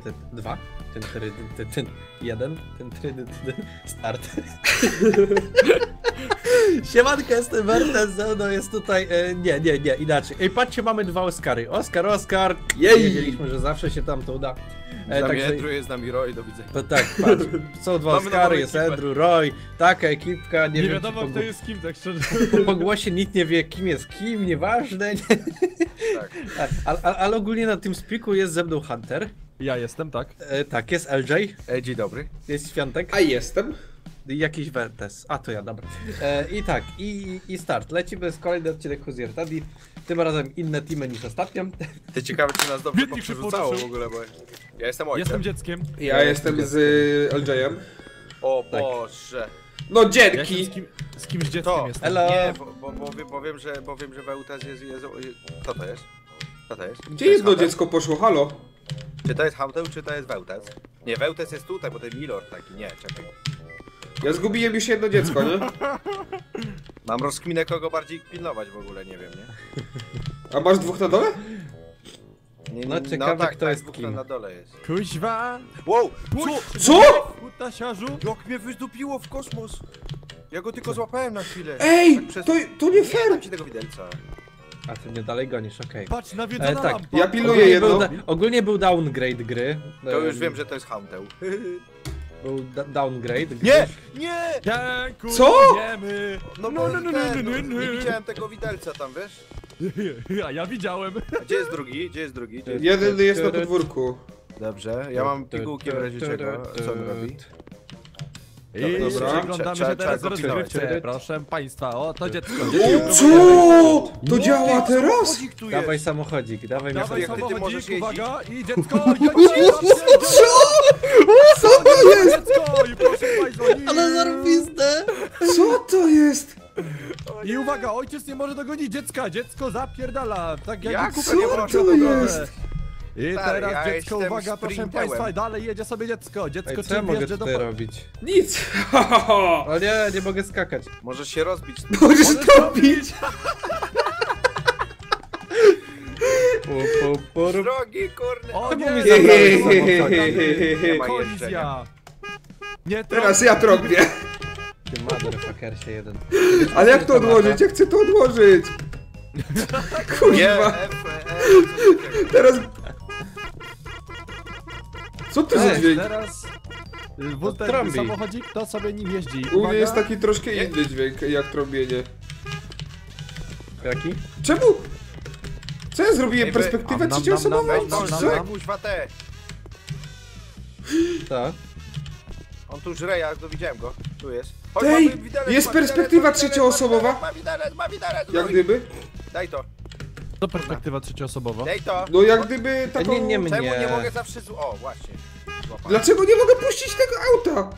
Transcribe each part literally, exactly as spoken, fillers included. ten dwa, ten trydyt, ten, ten jeden, ten trydyt, ten start. Siemanko, jestem Vertez, ze mną jest tutaj, e, nie, nie, nie, inaczej. Ej, patrzcie, mamy dwa Oscary. Oskar, Oskar! Jej! Wiedzieliśmy, że zawsze się tam to uda. E, tak, Andrew że... jest z nami Roy, do widzenia. To tak, patrz, są dwa Oscary, jest Andrew, Roy, taka ekipka, nie, nie wiem, wiadomo kto po... jest kim, tak szczerze. Po, po głosie nikt nie wie kim jest kim, nieważne. Nie... Tak. Ale, ale, ale ogólnie na tym spiku jest ze mną Hunter. Ja jestem, tak. E, tak, jest LJay. E, dzień dobry. Jest Świątek. A jestem. Jakiś Vertez. A to ja, dobra. E, I tak, i, i start. Lecimy z kolejny odcinek Hunter. Tym razem inne teamy niż ostatnio. Ty ciekawe, czy nas dobrze poprzerzucało w ogóle, bo ja jestem ojcem. Jestem dzieckiem. Ja, ja jestem dzieckiem. Z LJayem. O tak. Boże. No dzięki! Ja z, kim, z kimś dzieckiem to. Jestem. Hello. Nie, bo, bo, bo, wiem, bo, wiem, że, bo wiem, że Vertez jest, jest... Kto to jest? Kto to jest? Gdzie to jest jedno dziecko poszło? Halo? Czy to jest Hunter, czy to jest Vertez? Nie, Vertez jest tutaj, bo to jest Milord taki. Nie, czekaj. Ja zgubiłem już jedno dziecko, nie? Mam rozkminę, kogo bardziej pilnować w ogóle, nie wiem, nie? A masz dwóch na dole? Nie, no ciekawe, no tak, kto tak, jest dwóch na, na dole jest. Kuźwa! Wow! Co? Co? Kutasiarzu! Jak mnie wydupiło w kosmos! Ja go tylko złapałem na chwilę. Ej! Tak przez... to, to nie fair! Nie ci tego widelca. A ty mnie dalej gonisz, okej. Okay. Patrz, nawiedzona e, tak. Lampa. Ja pilnuję ogólnie jedno. Był ogólnie był downgrade gry. To um... już wiem, że to jest Hunter. Był downgrade. Nie! Nie! Co? No, no, no, no, no, nie widziałem tego widelca tam, wiesz? A ja widziałem. Gdzie jest drugi? Gdzie jest drugi? Jeden jest na podwórku. Dobrze, ja mam pigułkiem w razie czego. Co on robi? I przyglądamy się teraz rozgrywce, proszę państwa, o to dziecko. Co? To działa teraz? Dawaj samochodzik, dawaj mi samochodzik, uwaga i dziecko! Co to jest? Ale zarobiste! Co to jest? I uwaga, ojciec nie może dogonić dziecka, dziecko zapierdala. Tak jak kupę nie może dogonić. I stary, teraz ja dziecko, uwaga, proszę państwa, dalej jedzie sobie dziecko, dziecko czym mogę tutaj do... robić? Nic! O nie, nie mogę skakać. Możesz się rozbić. Możesz, Możesz robić! Drogi, kurny! O nie, nie, nie, kolizja! Nie, teraz ja trąbię! Ty motherfuckersie jeden. Ale jak to odłożyć? Ja chcę to odłożyć! Kurwa! Teraz... Co ty za dźwięk? Teraz ten samochodzik to sobie nim jeździ. U mnie jest taki troszkę inny dźwięk, jak trąbienie. Jaki? Czemu? Co ja zrobiłem? Perspektywę trzecioosobową? Co? Tak. On tu żre, ja to widziałem go. Tu jest. Ej! Jest perspektywa trzecioosobowa! Jak gdyby? Daj to. To perspektywa trzecioosobowa. Daj to. No jak gdyby taką... Nie, nie, nie. Czemu nie mogę zawsze... O, właśnie. Złapałem. Dlaczego nie mogę puścić tego auta?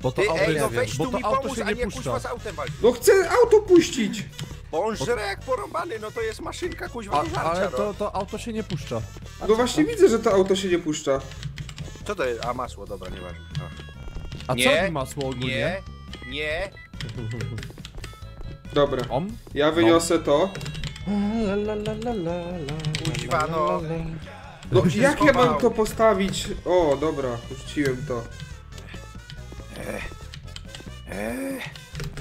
Bo to, Ty, auto, ej, no weź bo tu to mi auto pomóż, się nie a nie puszcza. Z autem no chcę auto puścić. Bo on żre jak porąbany, no to jest maszynka kuźwa do żarcia. Ale to, to auto się nie puszcza. A no właśnie to? Widzę, że to auto się nie puszcza. Co to jest? A masło, dobra, nieważne. A, a nie, co masło ogólnie? Nie, nie. Dobra, Om? ja wyniosę Om. to. La, la, la, la, la, la, Uźwa, no. No jak schował. Ja mam to postawić? O, dobra, puściłem to.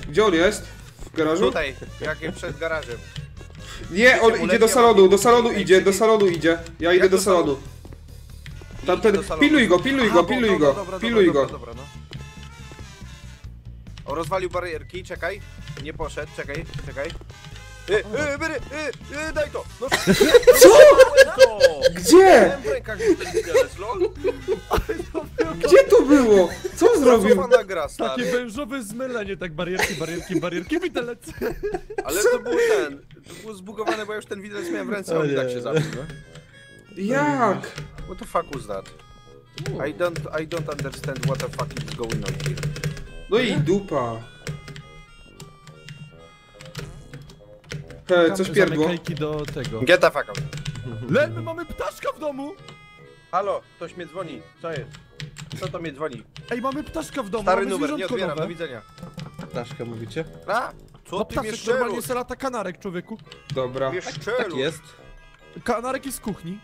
Gdzie on jest? W garażu? Tutaj, jak przed garażem. Nie, on idzie do salonu, do salonu idzie, do salonu idzie. Ja idę do salonu. Tamten... Piluj go, piluj go, piluj go, piluj go. O, rozwalił barierki, czekaj. Nie poszedł, czekaj, czekaj. Yy, yy, yy, yy, daj to! No, co? To. Gdzie? Gdzie to było? Co on zrobił? Takie wężowe zmylenie, tak barierki, barierki, barierki, widelec. Ale co? To był ten, to było zbugowane, bo ja już ten widelec miałem w ręce, on i tak się zabił. Jak? What the fuck was that? I don't, I don't understand what the fuck is going on here. No i dupa. He, coś pierdło. Do tego. Get the fuck out. Len, my mamy ptaszka w domu! Halo, ktoś mnie dzwoni. Co jest? Co to mnie dzwoni? Ej, mamy ptaszka w domu, stary numer, nie odbieram, do widzenia. Ptaszka mówicie? A? Co no, ty ptaszek, wiesz, normalnie salata kanarek, człowieku. Dobra, wiesz, tak, tak jest. Kanarek jest z kuchni.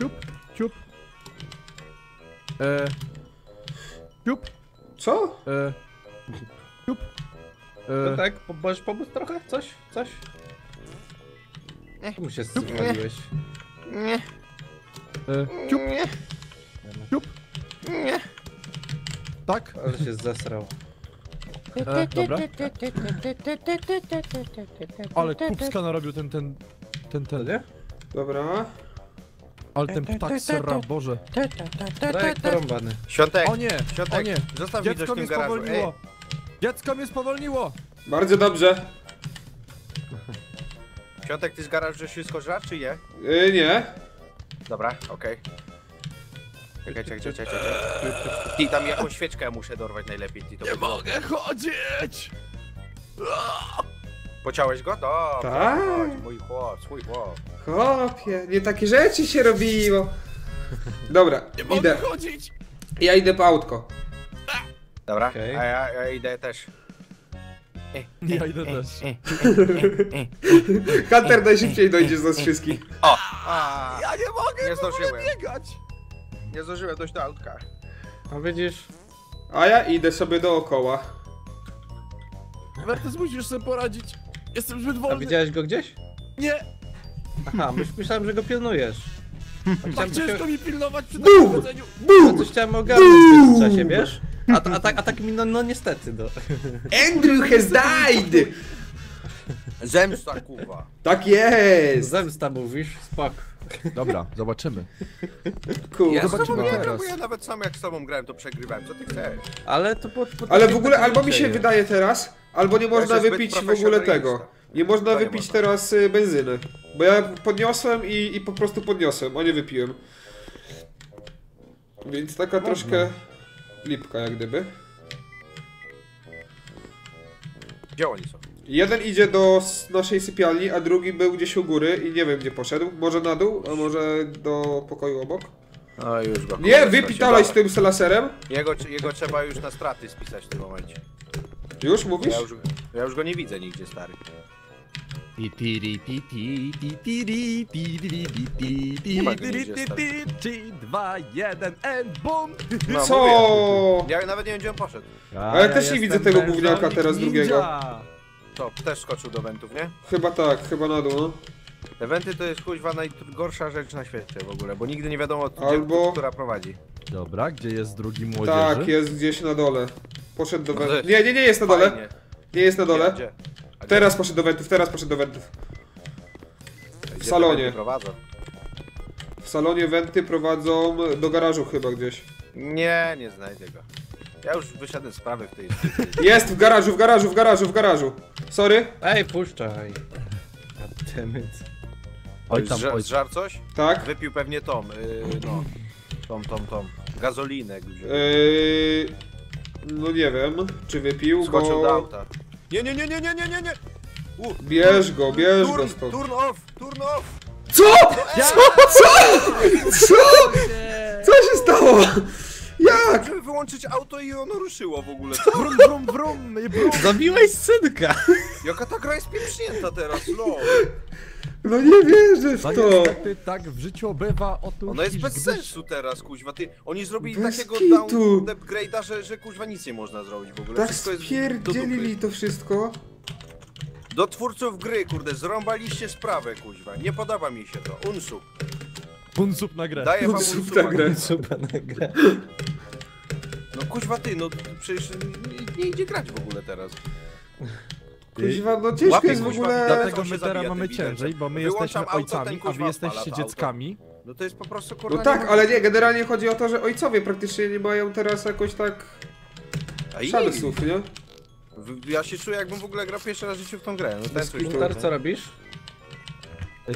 Ciup, ciup. E... Ciup. Co? E... Ciup. E... No tak, możesz pomóc trochę? Coś? Coś? Czemu się zmyliłeś? Nie. E... Ciup. Nie. Ciup. Nie. Tak? Ale się zesrał. E, dobra. Ale kupska narobił ten, ten, ten, ten, nie? Dobra. Ale ten ptak serra, Boże. Projekt porąbany. Świątek, o nie, Świątek, o nie. Zostaw mi coś w tym garażu. Ej. Dziecko mnie spowolniło. Bardzo dobrze. Świątek, ty z garażu się skorzystasz, czy nie? Yy, nie. Dobra, okej. Okay. Czekaj, czekaj, czekaj, czekaj. Ty, tam jakąś świeczkę muszę dorwać najlepiej. Ty, to nie będzie... mogę chodzić! Pociąłeś go? Dobrze, tak. Chodź, mój chłop, swój chłop. Chłopie, nie takie rzeczy się robiło. Dobra, nie idę. Mogę chodzić. Ja idę po autko. Dobra, okay. A ja, ja idę też. Ja e, idę e, też. E, e, e, Hunter, najszybciej dojdzie z nas wszystkich. O! A, ja nie mogę, nie zdążyłem biegać. Nie zdążyłem dojść do autka. A widzisz? A ja idę sobie dookoła. Vertez, musisz sobie poradzić. Jestem zbyt wolny. A widziałeś go gdzieś? Nie. Aha, myślałem, że go pilnujesz. A tak ciężko się... mi pilnować przy takim chodzeniu. No coś chciałem ogarnąć w tym czasie, wiesz? A, a, tak, a tak mi, no, no niestety, no. Andrew has died! Zemsta, kurwa. Tak jest! Zemsta, mówisz? Spok. Dobra, zobaczymy. Cool. Ja zobaczymy nie teraz. Bo ja nawet sam jak z tobą grałem, to przegrywałem. Co ty chcesz? Ale to po, po ale w ogóle albo mi się wydaje teraz, albo nie można wypić w ogóle tego. Nie można Daję wypić można. teraz y, benzyny. Bo ja podniosłem i, i po prostu podniosłem, a nie wypiłem. Więc taka można. troszkę lipka jak gdyby. Gdzie oni są? Jeden idzie do naszej sypialni, a drugi był gdzieś u góry i nie wiem gdzie poszedł. Może na dół, a może do pokoju obok. A już go. Nie, wypitalaj z tym laserem. Jego, jego trzeba już na straty spisać w tym momencie. Już mówisz? Ja już, ja już go nie widzę nigdzie, stary. trzy, dwa, jeden, and boom! Co? Ja nawet nie wiem gdzie on poszedł. Ale też nie widzę tego gówniaka teraz drugiego. To też skoczył do wentów, nie? Chyba tak, chyba na dół, no. Te wenty to jest kuźwa najgorsza rzecz na świecie w ogóle, bo nigdy nie wiadomo, Albo... gdzie, która prowadzi. Dobra, gdzie jest drugi młodzieży? Tak, jest gdzieś na dole. Poszedł do wentów. Nie, nie, nie jest na dole. Fajnie. Nie jest na dole. Gdzie? Gdzie? Teraz poszedł do wentów, teraz poszedł do wentów. W salonie. W salonie wenty prowadzą do garażu chyba gdzieś. Nie, nie znajdę go. Ja już wyszedłem z sprawy w tej... Jest w garażu, w garażu, w garażu, w garażu! Sorry! Ej, puszczaj! Goddammit. Oj tam, oj. Zżarł coś? Tak. Wypił pewnie Tom, yy, no. Tom, Tom, Tom. Gazolinek. Yy, no nie wiem, czy wypił, Skoczył bo... do auta. Nie, nie, nie, nie, nie, nie, nie! U, bierz go, bierz turn, go stąd. Turn off, turn off! Co?! Ja? Co?! Co?! Co?! Co się stało?! Jak? Żeby wyłączyć auto i ono ruszyło w ogóle. Brum, brum, brum, brum. Zabiłeś synka. Jaka ta gra jest pieprznięta teraz, lol. No nie wierzę w to. Ty tak w życiu bywa o to. Ono jest bez sensu teraz, kuźwa. Ty, oni zrobili bez takiego down upgrade'a, że, że kuźwa nic nie można zrobić w ogóle. Tak spierdzielili to wszystko. Do twórców gry, kurde, zrąbaliście sprawę, kuźwa. Nie podoba mi się to. Unsub. Unsub na grę. Daję wam unsuba na grę. Unsuba na grę. No kuźwa ty, no przecież nie, nie idzie grać w ogóle teraz. Kuźwa, no ciężko Łapie, jest w ogóle... Dlatego my teraz mamy ciężej, bo my Wyłączam jesteśmy ojcami, auto, a wy jesteście dzieckami. No to jest po prostu kurwa... No tak, ale nie, generalnie chodzi o to, że ojcowie praktycznie nie mają teraz jakoś tak... szansów, nie? Ja się czuję jakbym w ogóle grał pierwszy raz w życiu w tą grę. No Hunter, co robisz?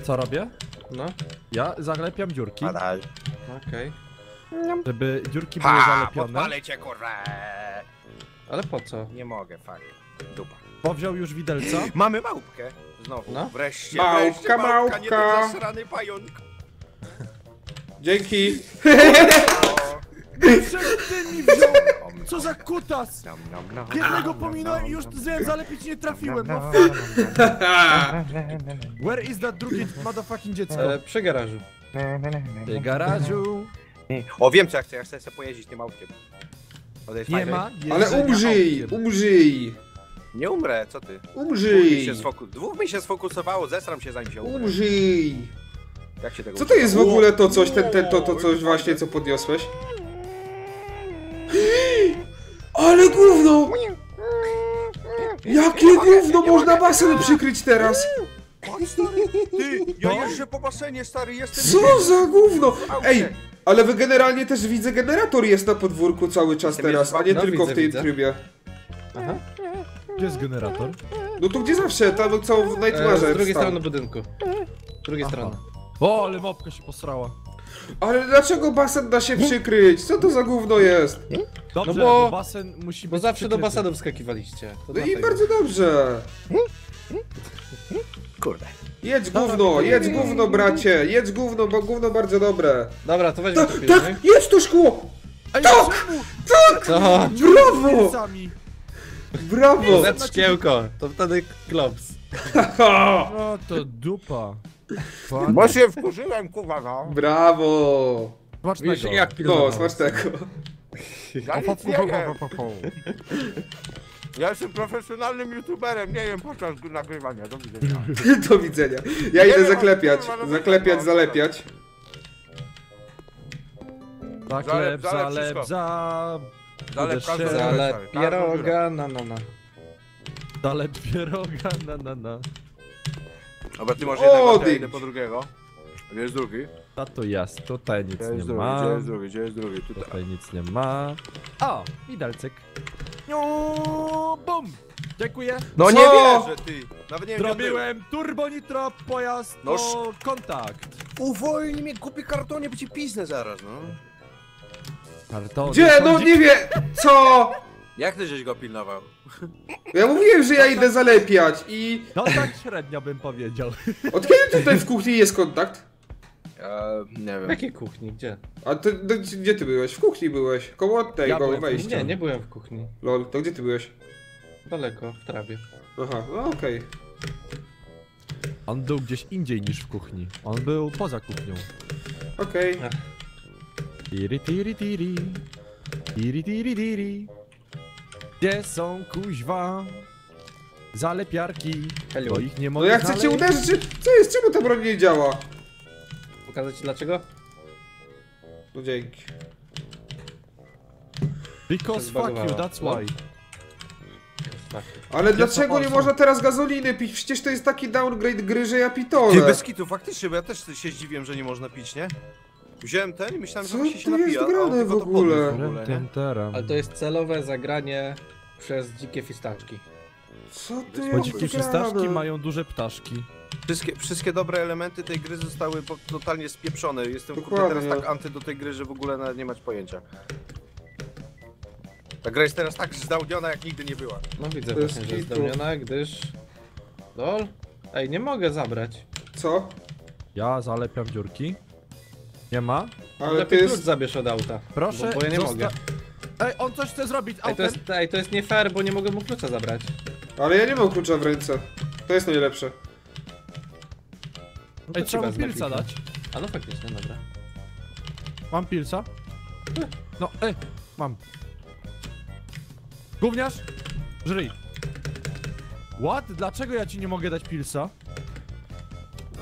Co robię? No. Ja zaglepiam dziurki. Okej. Okay. Żeby dziurki były zalepione. Ale cię kurwa! Ale po co? Nie mogę, fajnie. Dupa. Powziął już widelca. Mamy małpkę! Znowu. No. Wreszcie. Małpka, małpka! Nie do zasrany pająk. Dzięki! Przed tym mi wziął! Co za kutas! Jednego pominąłem i już chciałem zalepić nie trafiłem, no. Where is that drugie motherfucking dziecko? Przy garażu. Ty garażu. O, wiem co ja chcę, ja chcę sobie pojeździć tym aukiem. Nie ma, ale umrzyj, umrzyj. Nie umrę, co ty? Umrzyj. Dwóch mi się, Dwóch mi się sfokusowało, zesram się zanim się umrę. Umrzyj. Jak się tego co to jest w ogóle to coś, ten, ten, to, to coś właśnie co podniosłeś? Ale gówno! Jakie gówno, można basen przykryć teraz! Ty, ja jeszcze po basenie, stary, jestem... Co za gówno! Ej, ale wy generalnie też widzę, generator jest na podwórku cały czas teraz, a nie tylko w tej trybie. Aha. Gdzie jest generator? No tu gdzie zawsze, tam co w Nightmare'ze. Z drugiej strony budynku. Z drugiej strony. O, ale mopka się posrała. Ale dlaczego basen da się przykryć? Co to za gówno jest? Dobrze, no bo, bo basen musi Bo zawsze przykryty. Do basenu wskakiwaliście. To no i tego. Bardzo dobrze. Kurde. Jedź gówno, jedź gówno bracie, jedź gówno, bo gówno bardzo dobre. Dobra, to weźmy kupię, tak, nie? Jedź to szkło! Tak! Tak! To. Brawo! Brawo! Zet szkiełko, to wtedy klops. No to dupa. Fajne. Bo się wkurzyłem, kurwa, no. Brawo! Zobacz tego. Jak no, zobacz tego. Ja, ja jestem profesjonalnym youtuberem, nie wiem podczas nagrywania, do widzenia. Do widzenia. Ja nie idę wiem, zaklepiać, kurwa, zaklepiać, zalepiać. Zaklep, zalep, za... Zalep, zalep, pieroga, na na na. Zalep, pieroga, na na na. Dobra, ty masz jednego, ja idę po drugiego. Gdzie jest drugi? Ta to jasno, tutaj nic nie drugi, ma. Gdzie jest drugi, gdzie jest drugi? Tutaj. tutaj nic nie ma. O, widelcyk. Nooo, bum! Dziękuję. No co? Nie wierzę, ty. Nawet nie wiem, zrobiłem turbo nitro pojazd do no kontakt. Uwolnij mnie, kupi kartonie, bo ci pisnę zaraz, no. Kartony. Gdzie? No nie wiem, co? Jak ty żeś go pilnował? Ja mówiłem, że ja idę zalepiać i... No tak średnio bym powiedział. Od kiedy tutaj w kuchni jest kontakt? Eee, nie wiem. W jakiej kuchni? Gdzie? A ty, no, gdzie ty byłeś? W kuchni byłeś. Koło tej, ja koło wejścia. Nie, nie byłem w kuchni. Lol, to gdzie ty byłeś? Daleko, w trawie. Aha, no okej. Okay. On był gdzieś indziej niż w kuchni. On był poza kuchnią. Okej. Okay. Tiri tiri tiri. Tiri tiri tiri. Gdzie są kuźwa zalepiarki? Hello. Bo ich nie mogę. No ja chcę cię uderzyć, co jest? Czemu ta broń nie działa? Pokazać ci dlaczego? No dzięki. Because fuck you, that's why. Ale dlaczego nie można teraz gazoliny pić? Przecież to jest taki downgrade gry, że ja pitole. Ty bez kitu, faktycznie, bo ja też się zdziwiłem, że nie można pić, nie? Wziąłem ten i myślałem, że mi się napija, ale w ogóle. W ogóle ale to jest celowe zagranie przez dzikie fistaszki. Co ty? Bo dzikie fistaszki mają duże ptaszki. Wszystkie, wszystkie dobre elementy tej gry zostały totalnie spieprzone. Jestem teraz tak anty do tej gry, że w ogóle nawet nie masz pojęcia. Ta gra jest teraz tak zdałniona, jak nigdy nie była. No widzę właśnie, że jest zdałniona, gdyż... Dol? Ej, nie mogę zabrać. Co? Ja zalepiam dziurki. Nie ma? Ale ty jest... zabierz od auta. Proszę, bo, bo ja nie zosta... mogę. Ej, on coś chce zrobić autem. Ej to, jest, ej, to jest nie fair, bo nie mogę mu klucza zabrać. Ale ja nie mam klucza w ręce. To jest najlepsze. No ej, trzeba mu pilca dać. A no faktycznie, dobra. Mam pilca? No, ej, mam. Gówniarz, żyj. What? Dlaczego ja ci nie mogę dać pilca?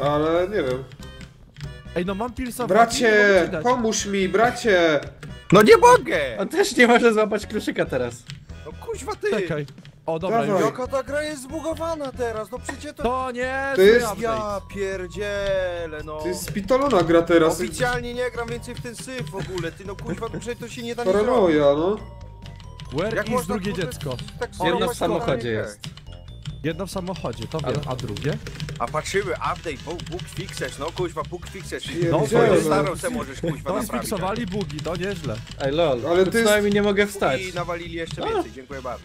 Ale nie wiem. Ej, no mam pilsa. Bracie, pomóż mi, bracie! No nie mogę! On też nie może złapać kluczyka teraz. No kuźwa ty! Czekaj. O, dobra. Jaka ta gra jest zbugowana teraz, no przecież to... To nie! To jest... Ja pierdzielę, no. To jest spitolona gra teraz. Oficjalnie nie gram więcej w ten syf w ogóle, ty no kuźwa, przecież to się nie da nic zrobić. Paranoja, no. Where jak is drugie dziecko? Tak jedno w samochodzie jest. Jedno w samochodzie, to wiem, a, a drugie? A patrzymy, update, bug fixes, no kuźwa, bug fixes. No to starą se możesz kuźwa naprawić. No sfixowali bugi, to nieźle. Ej lol, ale ty przynajmniej nie mogę wstać. I nawalili jeszcze a. więcej, dziękuję bardzo.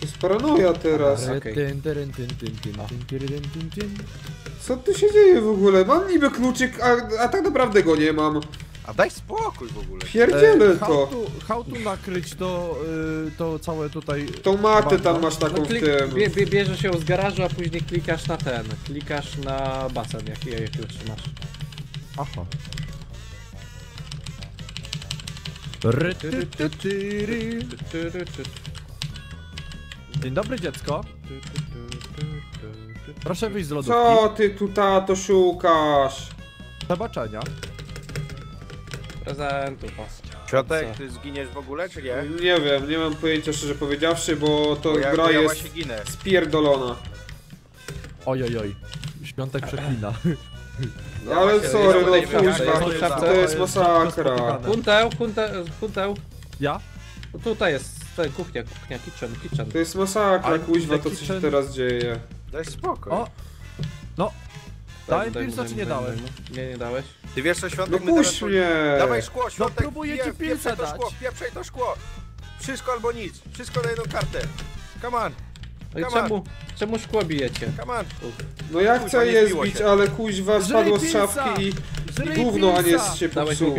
To jest paranoja teraz. Okay. Co tu się dzieje w ogóle? Mam niby kluczyk, a, a tak naprawdę go nie mam. A daj spokój w ogóle. Pierdzielę e, to. How tu, how tu nakryć to, y, to całe tutaj... Tą matę tam masz taką no, klik, w tym. Bie, bie, bierze się z garażu, a później klikasz na ten. Klikasz na basen, jak je, je trzymasz. Aha. Dzień dobry, dziecko. Proszę wyjść z lodówki. Co ty tu, tato, szukasz? Zobaczenia. Prezentu. Świątek, ty zginiesz w ogóle, czy nie? Nie wiem, nie mam pojęcia, szczerze powiedziawszy, bo to bo ja, gra bo ja jest spierdolona. Ojojoj, oj. Świątek przeklina. No, ale sorry, no kuźwa, to jest masakra. Hunter, Hunter, Hunter. Ja? No tutaj jest tutaj kuchnia, kuchnia, kitchen, kitchen. To jest masakra, kuźwa, to co się teraz dzieje. Daj spokój. O. No. Dałem pilsa, czy nie dałem? Nie, nie dałeś. Ty wiesz co, Świątek, no puść mnie! Dawaj szkło, Świątek, no próbuję ci pilsa dać. Pieprzaj to szkło. Wszystko albo nic, wszystko na jedną kartę. Come on. No i czemu, czemu szkło bijecie? No ja chcę kuźwa, je zbić, się. Ale kuźwa spadło z szafki i gówno, a nie się popsuło.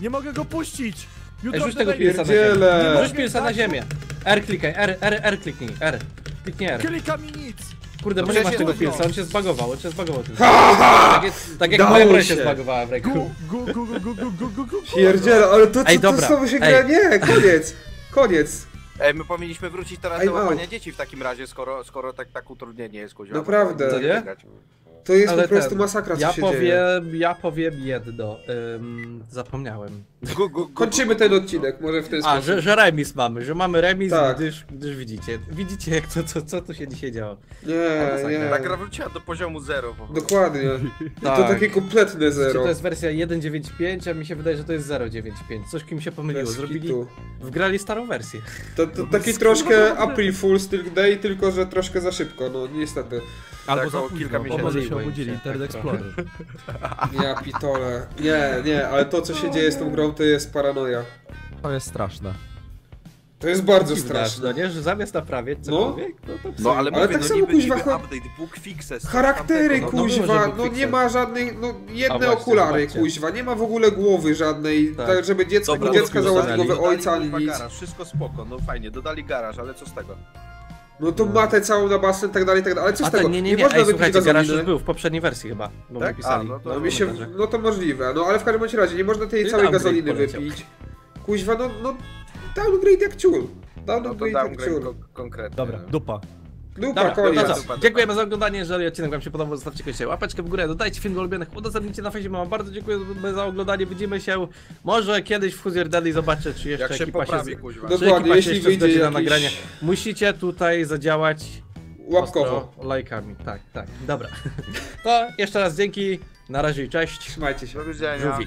Nie mogę go puścić! Ej, rzuć tego pilsa na ziemię. Rzuć pilsa na ziemię. R klikaj, R, R, R kliknij, R. Kliknij R. Klika mi nic! Kurde, bo nie masz tego pilsa, on się zbagował, on się zbagował. Tak jak moja broń się zbagowała w ręku. Gu, gu, gu, gu, gu, gu, gu, pierdziele, ale to co znowu się gra? Nie, koniec, koniec. Ej, my powinniśmy wrócić teraz Ej, do łapania dzieci w takim razie, skoro, skoro tak, tak utrudnienie jest, kuźwa. Naprawdę. To, nie? To jest ale po prostu ten, masakra, co ja się powiem, dzieje. Ja powiem jedno, um, zapomniałem. Go, go, go, kończymy ten odcinek, go. Może w ten sposób. A, że, że remis mamy, że mamy remis, tak. gdyż, gdyż widzicie. Widzicie, jak to, co, co tu się dzisiaj działo. Nie, nie. Ta gra wróciła do poziomu zero. Dokładnie. Tak. To takie kompletne zero. To jest wersja jeden dziewięć pięć, a mi się wydaje, że to jest zero dziewięć pięć. Coś kim się pomyliło, bez zrobili... Kitu. Wgrali starą wersję. To, to taki troszkę April Fool's Day, tylko że troszkę za szybko, no niestety. Albo tak, za kilka miesięcy. Może się obudzili, Internet Explorer. Ja pitole. Nie, nie, ale to co się dzieje z tą grą to jest paranoja. To jest straszne. To jest bardzo straszne. Nie, że zamiast naprawić cokolwiek, no, no to... No ale, ale mówię, tak no, samo kuźwa... Update, book fixes, charaktery no, kuźwa, no, no nie ma żadnych... No jedne właśnie, okulary zobaczcie. Kuźwa, nie ma w ogóle głowy żadnej, tak, tak żeby dziecko, dobra, dziecka założyć głowę ojca, ani nic. Garaż, wszystko spoko, no fajnie, dodali garaż, ale co z tego? No to matę całą na basen, tak dalej, tak dalej, ale co z tego? Nie, nie, nie, nie można wypić garaż już był w poprzedniej wersji chyba, bo tak? A, no, to no, mi się, no to możliwe, no ale w każdym razie nie można tej całej gazoliny wypić. Kuźwa, no, no downgrade jak ciul. Downgrade no jak ciul. Konkretnie. Dobra, dupa. Dupa, koniec. No co, dziękujemy za oglądanie, jeżeli odcinek wam się podobał, zostawcie koniecznie łapeczkę w górę, dodajcie film do ulubionych, udostępnijcie na fejsie, mam bardzo dziękuję za oglądanie, widzimy się może kiedyś w Huzier Deli, zobaczę czy jeszcze jak się ekipa poprawi, się kuźwa. Dokładnie, jeśli wyjdzie na nagranie. Musicie tutaj zadziałać łapkowo, lajkami, tak, tak, dobra. To jeszcze raz dzięki, na razie i cześć. Trzymajcie się. Do widzenia.